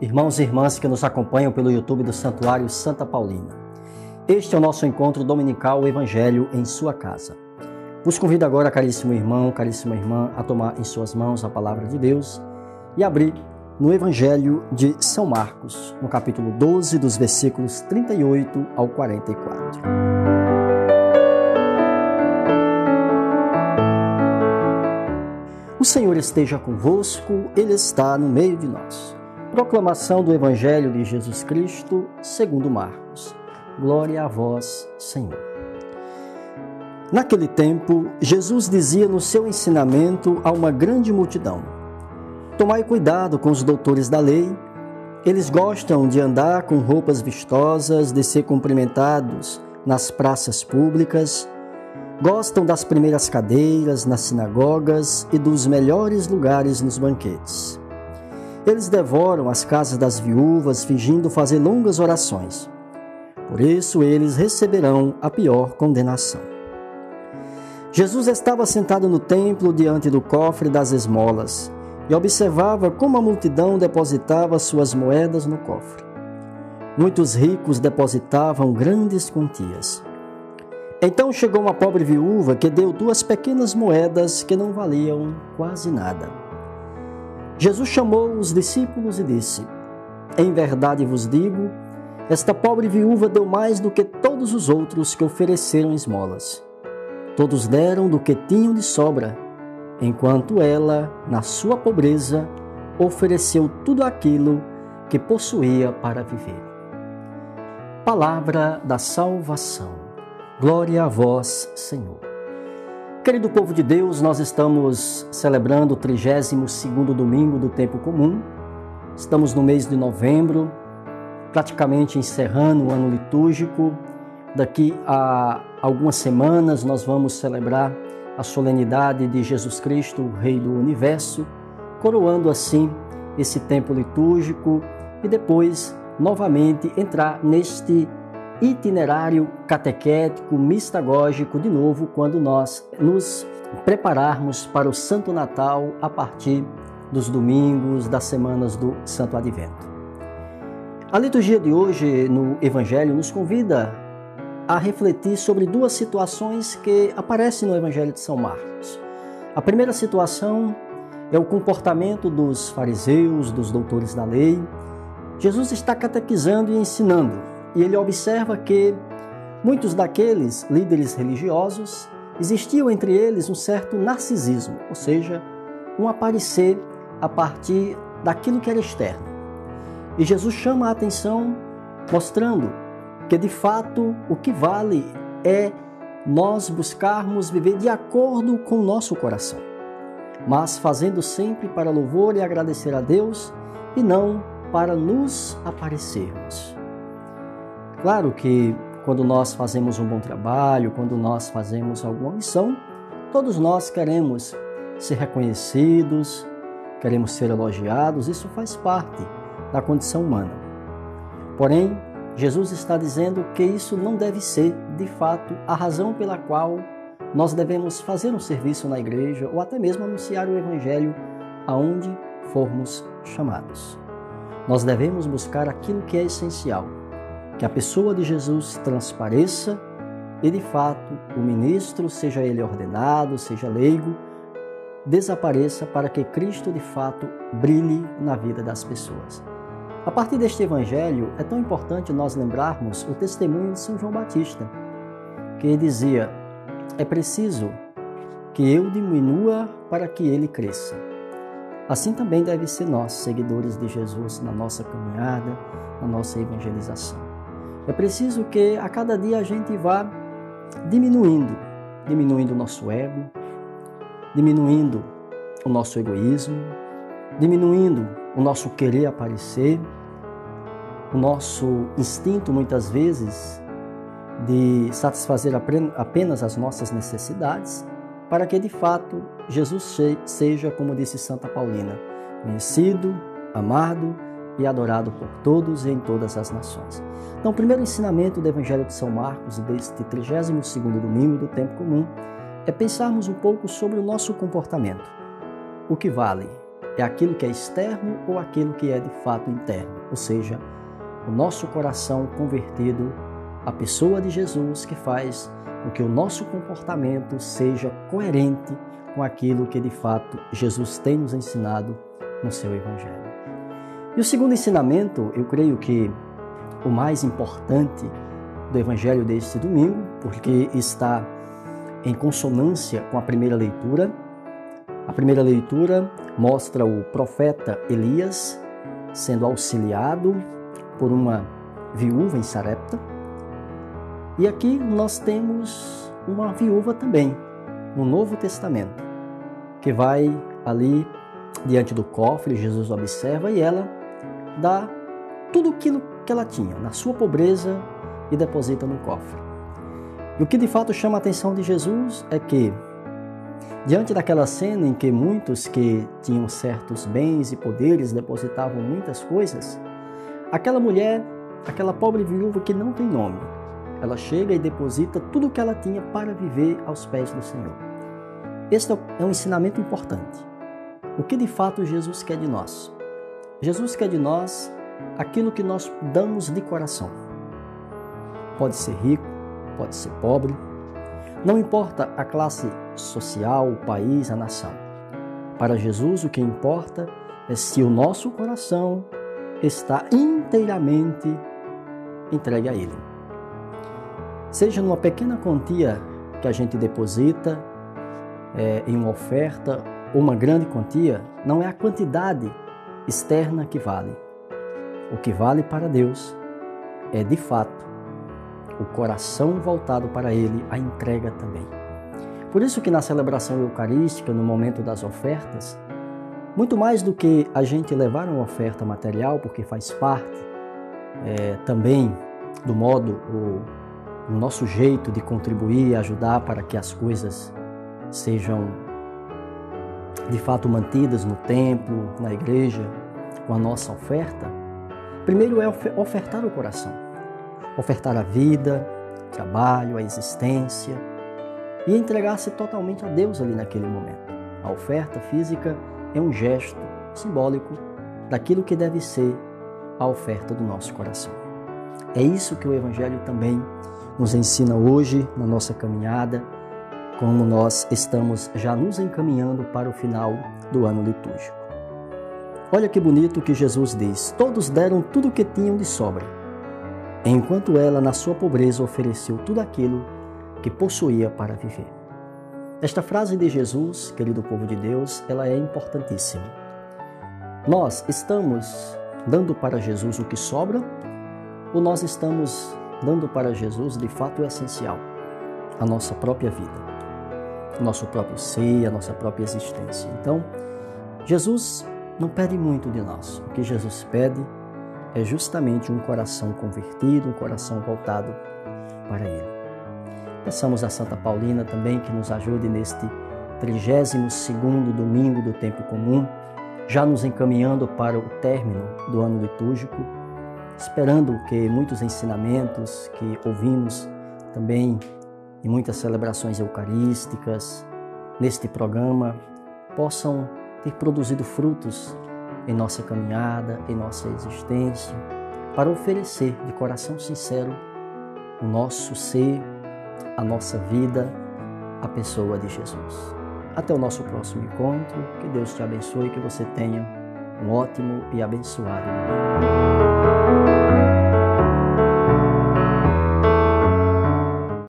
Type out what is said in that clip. Irmãos e irmãs que nos acompanham pelo YouTube do Santuário Santa Paulina, este é o nosso encontro dominical, o Evangelho em sua casa. Vos convido agora, caríssimo irmão, caríssima irmã, a tomar em suas mãos a Palavra de Deus e abrir no Evangelho de São Marcos, no capítulo 12, dos versículos 38 ao 44. O Senhor esteja convosco, Ele está no meio de nós. Proclamação do Evangelho de Jesus Cristo, segundo Marcos. Glória a vós, Senhor. Naquele tempo, Jesus dizia no seu ensinamento a uma grande multidão: tomai cuidado com os doutores da lei. Eles gostam de andar com roupas vistosas, de ser cumprimentados nas praças públicas, gostam das primeiras cadeiras nas sinagogas e dos melhores lugares nos banquetes. Eles devoram as casas das viúvas, fingindo fazer longas orações. Por isso, eles receberão a pior condenação. Jesus estava sentado no templo diante do cofre das esmolas e observava como a multidão depositava suas moedas no cofre. Muitos ricos depositavam grandes quantias. Então chegou uma pobre viúva que deu duas pequenas moedas que não valiam quase nada. Jesus chamou os discípulos e disse: em verdade vos digo, esta pobre viúva deu mais do que todos os outros que ofereceram esmolas. Todos deram do que tinham de sobra, enquanto ela, na sua pobreza, ofereceu tudo aquilo que possuía para viver. Palavra da salvação. Glória a vós, Senhor. Querido povo de Deus, nós estamos celebrando o 32º domingo do tempo comum. Estamos no mês de novembro, praticamente encerrando o ano litúrgico. Daqui a algumas semanas nós vamos celebrar a solenidade de Jesus Cristo, o Rei do Universo, coroando assim esse tempo litúrgico e depois novamente entrar neste itinerário catequético, mistagógico, de novo, quando nós nos prepararmos para o Santo Natal a partir dos domingos, das semanas do Santo Advento. A liturgia de hoje no Evangelho nos convida a refletir sobre duas situações que aparecem no Evangelho de São Marcos. A primeira situação é o comportamento dos fariseus, dos doutores da lei. Jesus está catequizando e ensinando. E ele observa que muitos daqueles líderes religiosos existiam entre eles um certo narcisismo, ou seja, um aparecer a partir daquilo que era externo. E Jesus chama a atenção, mostrando que de fato o que vale é nós buscarmos viver de acordo com o nosso coração, mas fazendo sempre para louvor e agradecer a Deus e não para nos aparecermos. Claro que quando nós fazemos um bom trabalho, quando nós fazemos alguma missão, todos nós queremos ser reconhecidos, queremos ser elogiados, isso faz parte da condição humana. Porém, Jesus está dizendo que isso não deve ser, de fato, a razão pela qual nós devemos fazer um serviço na igreja ou até mesmo anunciar o Evangelho aonde formos chamados. Nós devemos buscar aquilo que é essencial, que a pessoa de Jesus transpareça e, de fato, o ministro, seja ele ordenado, seja leigo, desapareça para que Cristo, de fato, brilhe na vida das pessoas. A partir deste Evangelho, é tão importante nós lembrarmos o testemunho de São João Batista, que dizia: é preciso que eu diminua para que ele cresça. Assim também deve ser nós, seguidores de Jesus, na nossa caminhada, na nossa evangelização. É preciso que a cada dia a gente vá diminuindo o nosso ego, diminuindo o nosso egoísmo, diminuindo o nosso querer aparecer, o nosso instinto muitas vezes de satisfazer apenas as nossas necessidades, para que de fato Jesus seja, como disse Santa Paulina, conhecido, amado e adorado por todos e em todas as nações. Então, o primeiro ensinamento do Evangelho de São Marcos, deste 32º domingo do tempo comum, é pensarmos um pouco sobre o nosso comportamento. O que vale? É aquilo que é externo ou aquilo que é de fato interno, ou seja, o nosso coração convertido à pessoa de Jesus, que faz com que o nosso comportamento seja coerente com aquilo que de fato Jesus tem nos ensinado no seu Evangelho. E o segundo ensinamento, eu creio que o mais importante do Evangelho deste domingo, porque está em consonância com a primeira leitura. A primeira leitura mostra o profeta Elias sendo auxiliado por uma viúva em Sarepta. E aqui nós temos uma viúva também, no Novo Testamento, que vai ali diante do cofre, Jesus observa e ela dá tudo aquilo que ela tinha, na sua pobreza, e deposita no cofre. E o que de fato chama a atenção de Jesus é que, diante daquela cena em que muitos que tinham certos bens e poderes depositavam muitas coisas, aquela mulher, aquela pobre viúva que não tem nome, ela chega e deposita tudo o que ela tinha para viver aos pés do Senhor. Este é um ensinamento importante. O que de fato Jesus quer de nós? Jesus quer de nós aquilo que nós damos de coração. Pode ser rico, pode ser pobre, não importa a classe social, o país, a nação. Para Jesus, o que importa é se o nosso coração está inteiramente entregue a Ele. Seja numa pequena quantia que a gente deposita em uma oferta ou uma grande quantia, não é a quantidade externa que vale. O que vale para Deus é, de fato, o coração voltado para Ele, a entrega também. Por isso que na celebração eucarística, no momento das ofertas, muito mais do que a gente levar uma oferta material, porque faz parte também do modo, o nosso jeito de contribuir e ajudar para que as coisas sejam de fato mantidas no templo, na igreja, com a nossa oferta, primeiro é ofertar o coração. Ofertar a vida, o trabalho, a existência e entregar-se totalmente a Deus ali naquele momento. A oferta física é um gesto simbólico daquilo que deve ser a oferta do nosso coração. É isso que o Evangelho também nos ensina hoje na nossa caminhada, como nós estamos já nos encaminhando para o final do ano litúrgico. Olha que bonito que Jesus diz: todos deram tudo o que tinham de sobra, enquanto ela, na sua pobreza, ofereceu tudo aquilo que possuía para viver. Esta frase de Jesus, querido povo de Deus, ela é importantíssima. Nós estamos dando para Jesus o que sobra ou nós estamos dando para Jesus, de fato, o essencial? A nossa própria vida, o nosso próprio ser, a nossa própria existência. Então, Jesus não pede muito de nós. O que Jesus pede é justamente um coração convertido, um coração voltado para Ele. Peçamos a Santa Paulina também que nos ajude neste 32º domingo do tempo comum, já nos encaminhando para o término do ano litúrgico, esperando que muitos ensinamentos que ouvimos também em muitas celebrações eucarísticas, neste programa, possam ter produzido frutos em nossa caminhada, em nossa existência, para oferecer de coração sincero o nosso ser, a nossa vida, a pessoa de Jesus. Até o nosso próximo encontro, que Deus te abençoe e que você tenha um ótimo e abençoado domingo.